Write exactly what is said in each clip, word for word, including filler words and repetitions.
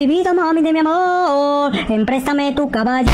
Divisa, mami de mi amor, empréstame tu caballo.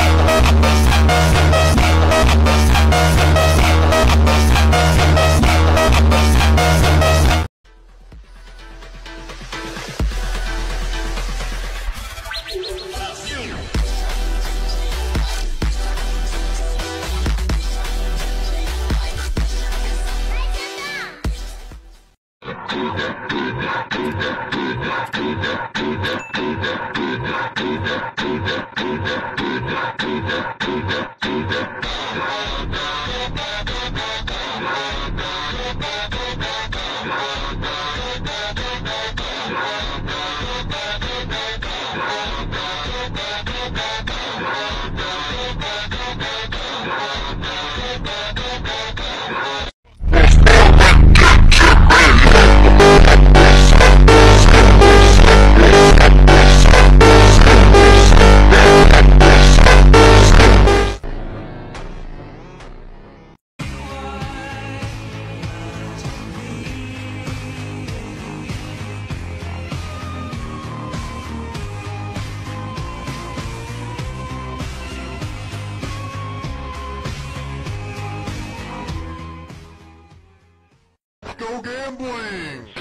Gambling!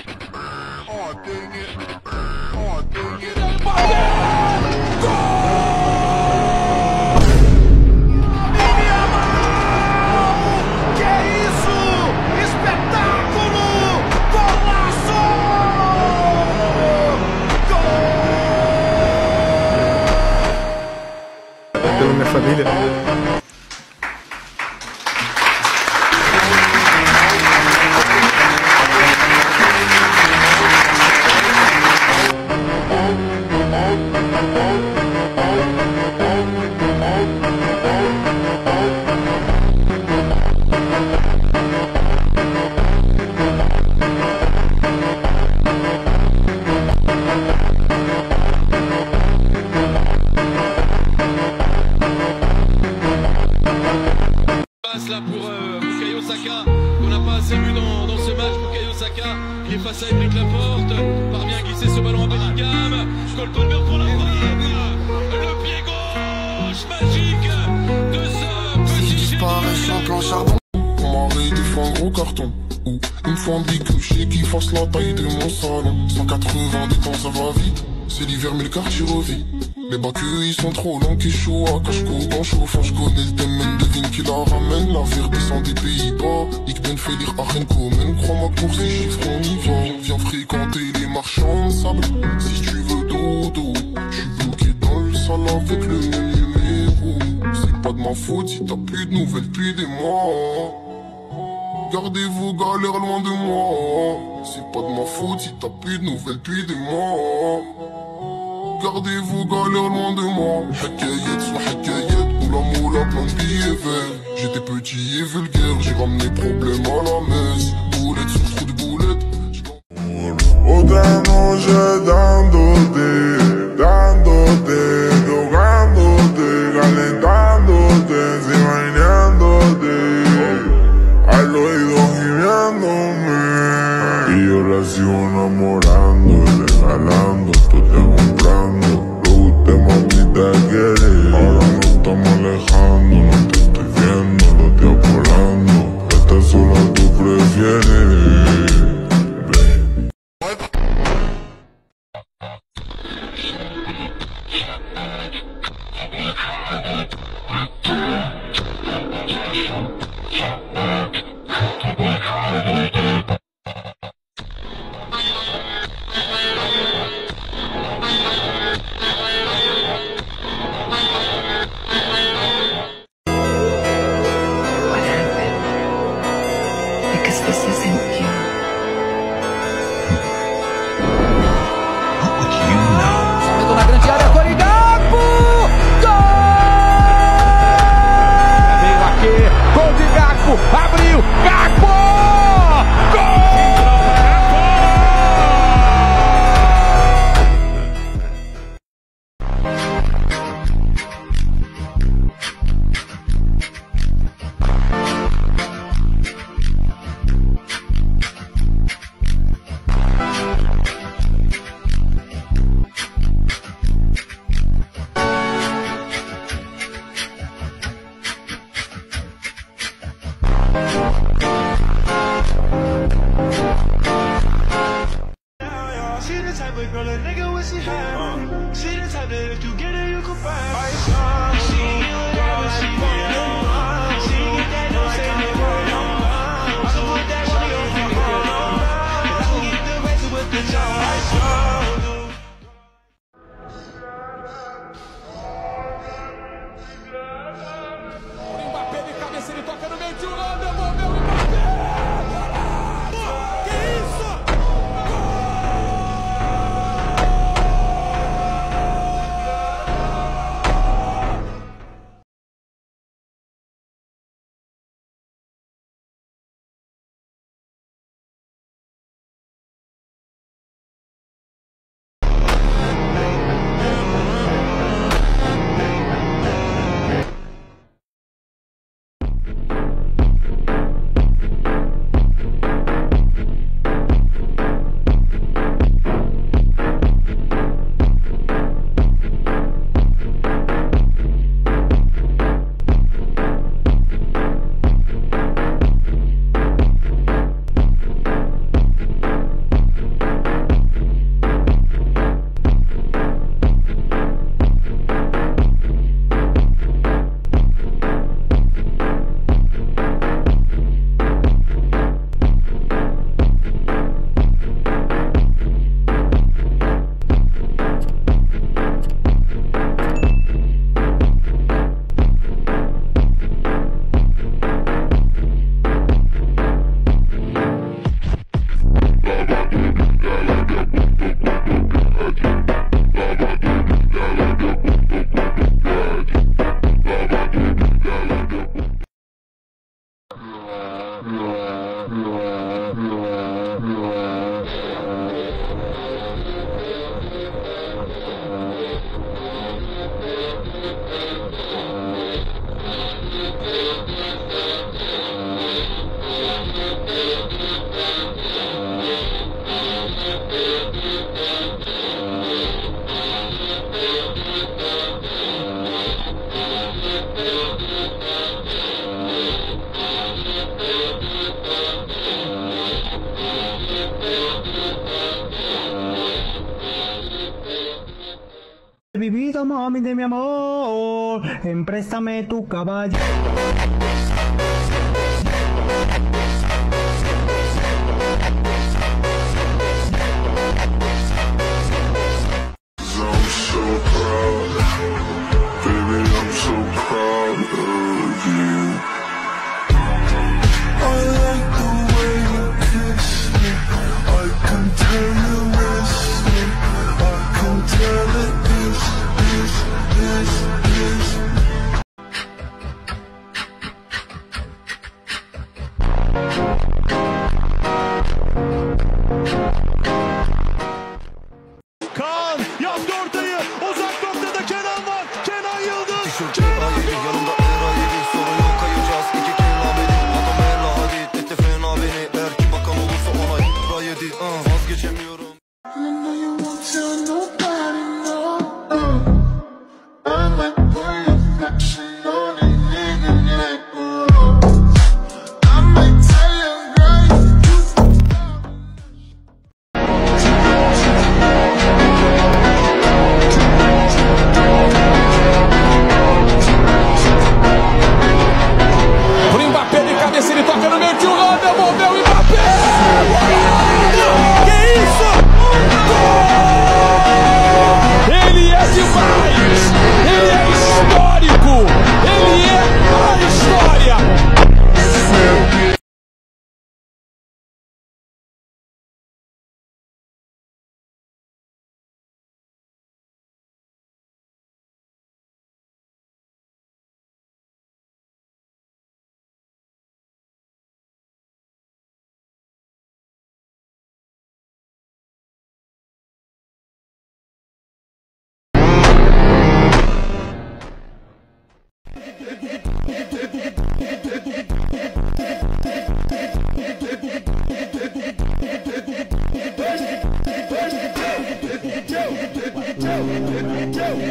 Oh, dang it! Oh, dang it! Là pour euh, Bukayo Saka, qu'on n'a pas assez vu dans, dans ce match. Bukayo Saka, il est face à Emeric Laporte, parvient à glisser ce ballon à Bellingham, Stoltenberg pour la frappe, le pied gauche magique de ce petit. Si je disparais, je suis en charbon. On m'arrête, il faut un gros carton. Ou une fois un bicouché qui force la taille de mon salon. cent quatre-vingts des temps, ça va vite. C'est l'hiver, mais le quartier revit. Mes bacs, ils sont trop longs, qui chaud à cache-cours, en chauffant. Je connais le domaine, devine qui la ramène. La verbe descend des Pays-Bas. Ich ben Félir Arenkomen. Crois-moi que pour ces chiffres, on y va. Viens fréquenter les marchands de sable. Si tu veux dodo, je suis bloqué dans le sale avec le même numéro. C'est pas de ma faute si t'as plus de nouvelles depuis des mois. Gardez vos galères loin de moi. C'est pas de ma faute si t'as plus de nouvelles depuis des mois. Gardez vos galères loin de moi. Hakayet soit hakayet, oula moula plein de billets verts. J'étais petit et vulgaire, j'ai ramené problème à la messe. Boulette sur trou de boulette. Oh dano, j'ai dando de, dando de, dogando de, calentando de, zimainando de. Al oído gimeándome. Y yo la sigo enamorando, regalando, tú te amas. What? This isn't you. What would you know? Metto una grande área fuori campo! Gol! Veio aqui, gol de Gakpo, abriu, Gakpo! Girl, a nigga with she had. She the type that if you get her, you can find. She knew that she wanted. Bebida, mami de mi amor, empréstame tu caballo. We'll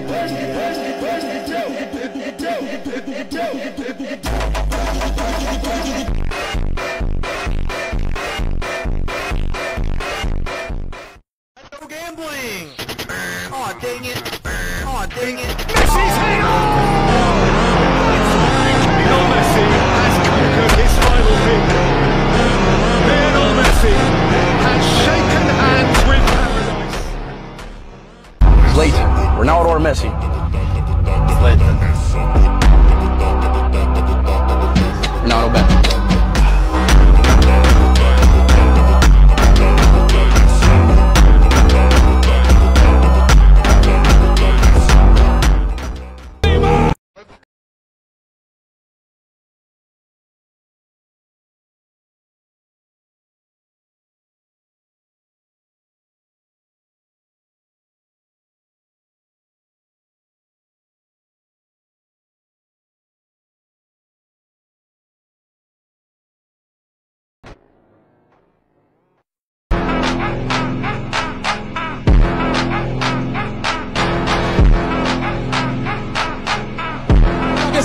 Hello gambling! Aw, oh, dang it! Aw, oh, dang it! Messi's head on! Lionel Messi has conquered his final pick. Lionel Messi has shaken hands with paradise. It's late. Ronaldo or Messi? It's late. Ronaldo back.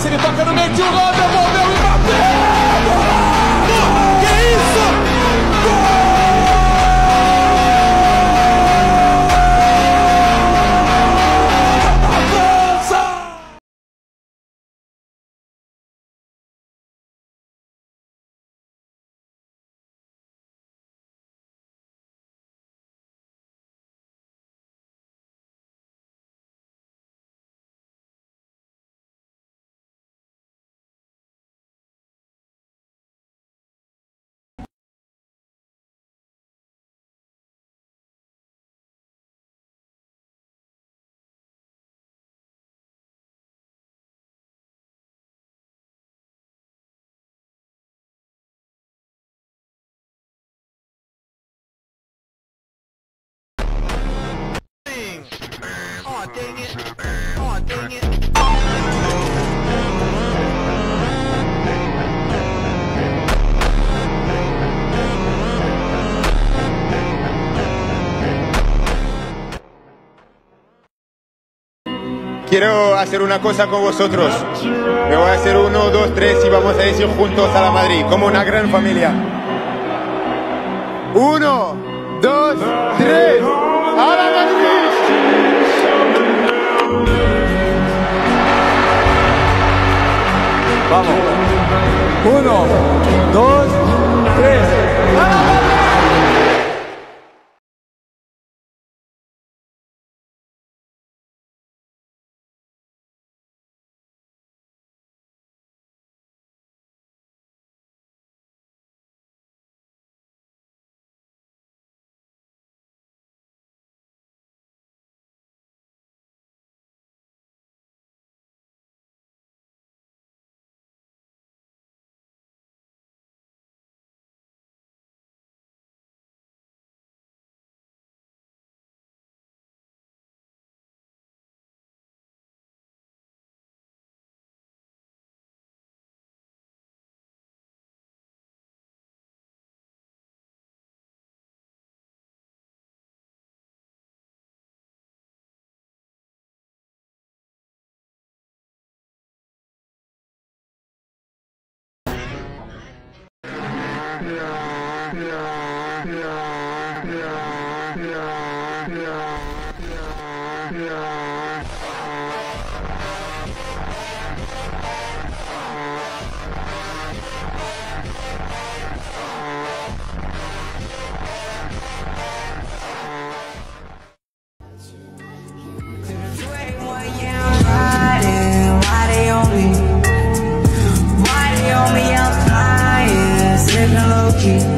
Ele toca no meio de um gol, devolveu e bateu! Que isso? Gol! Avança! Aw, oh, dang it! Aw, oh, dang it! Quiero hacer una cosa con vosotros. Me voy a hacer uno, dos, tres y vamos a ir juntos a la Madrid, como una gran familia. Uno, dos, tres, ¡a la Madrid! Vamos. Uno, dos, tres. ¡Vamos! Low-key.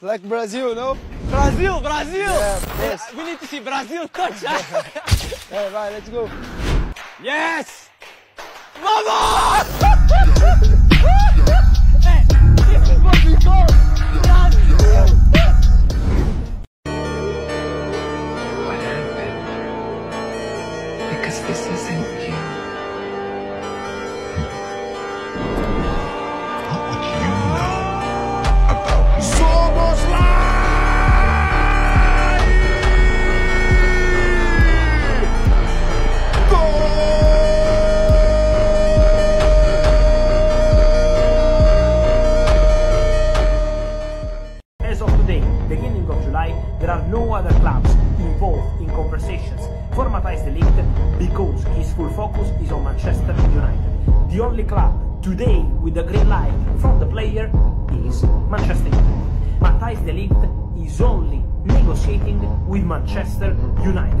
It's like Brazil, no? Brazil, Brazil! Yeah, yes. We need to see Brazil touch. Hey, right, let's go. Yes! Vamos! There are no other clubs involved in conversations for Matthijs de Ligt because his full focus is on Manchester United. The only club today with the green light from the player is Manchester United. Matthijs de Ligt is only negotiating with Manchester United.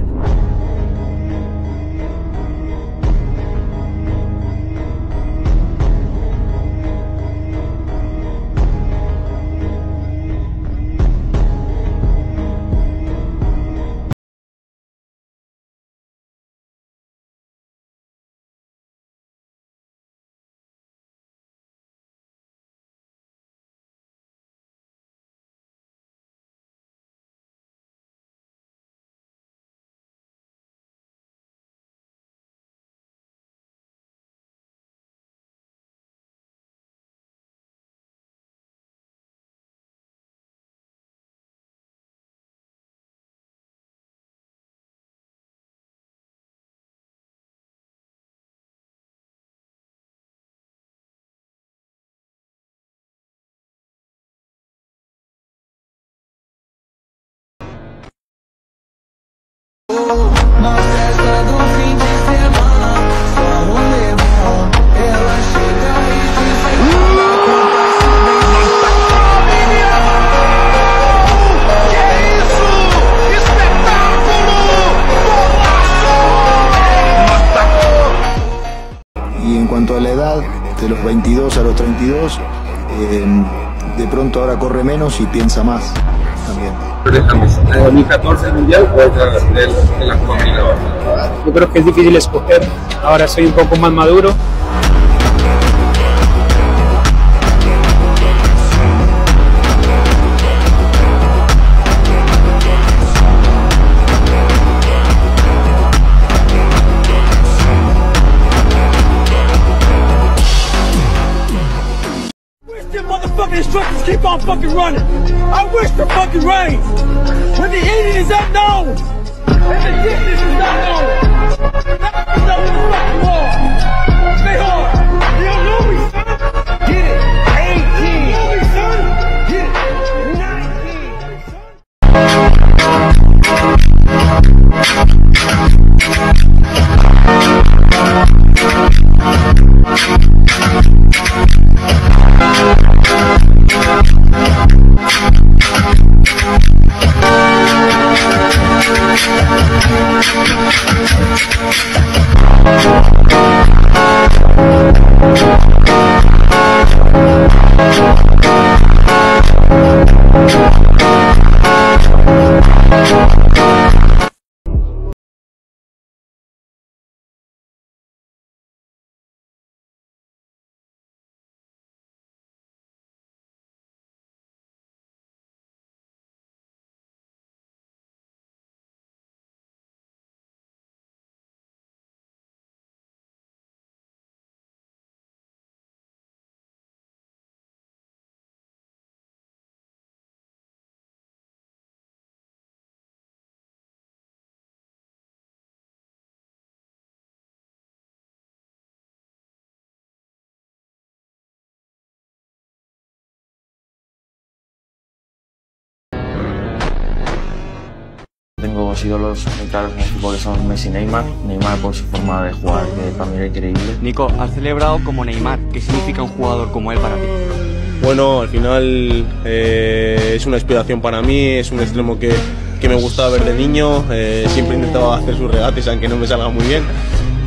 De los veintidós a los treinta y dos, eh, de pronto ahora corre menos y piensa más también. ¿O el catorce mundial o el, el actual? Yo creo que es difícil escoger, ahora soy un poco más maduro. Instructors keep on fucking running. I wish the fucking rain. When the eating is unknown, and the distance is not known, that's the fucking war. Stay hard. Yo, Louis, son, get it. eighteen. Louis, son, get it. nineteen. Son. I'm tengo dos ídolos muy claros en el equipo, que son Messi y Neymar. Neymar por su forma de jugar, que para mí era increíble. Nico, has celebrado como Neymar. ¿Qué significa un jugador como él para ti? Bueno, al final eh, es una inspiración para mí, es un extremo que, que me gustaba ver de niño. Eh, siempre intentaba hacer sus regates, aunque no me salga muy bien.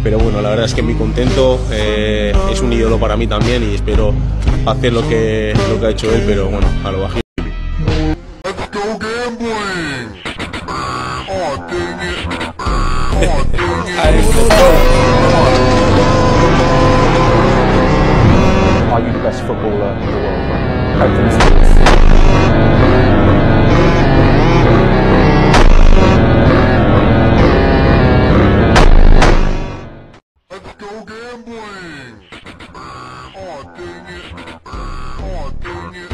Pero bueno, la verdad es que muy contento, eh, es un ídolo para mí también y espero hacer lo que, lo que ha hecho él, pero bueno, a lo bajito. Are you the best footballer in the world? Let's go gambling! Oh, dang it! Oh, dang it!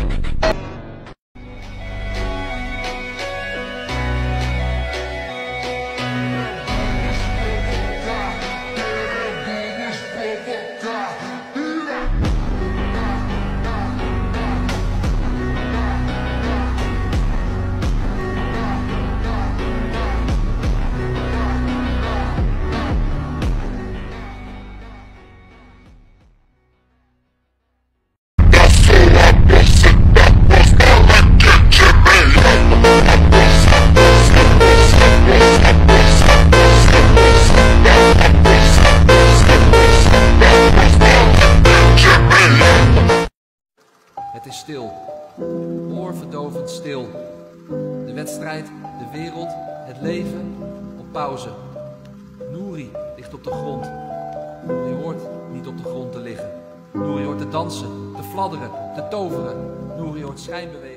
Het is stil, oorverdovend stil. De wedstrijd, de wereld, het leven op pauze. Nouri ligt op de grond. Je hoort niet op de grond te liggen. Nouri hoort te dansen, te fladderen, te toveren. Nouri hoort schijnbewegingen.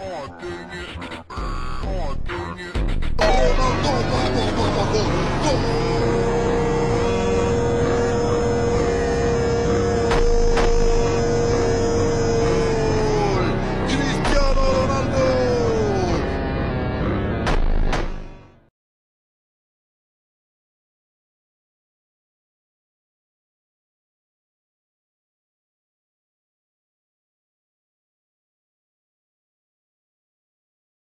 Oh, dang it. Oh, no, no, no, no, no, no, no.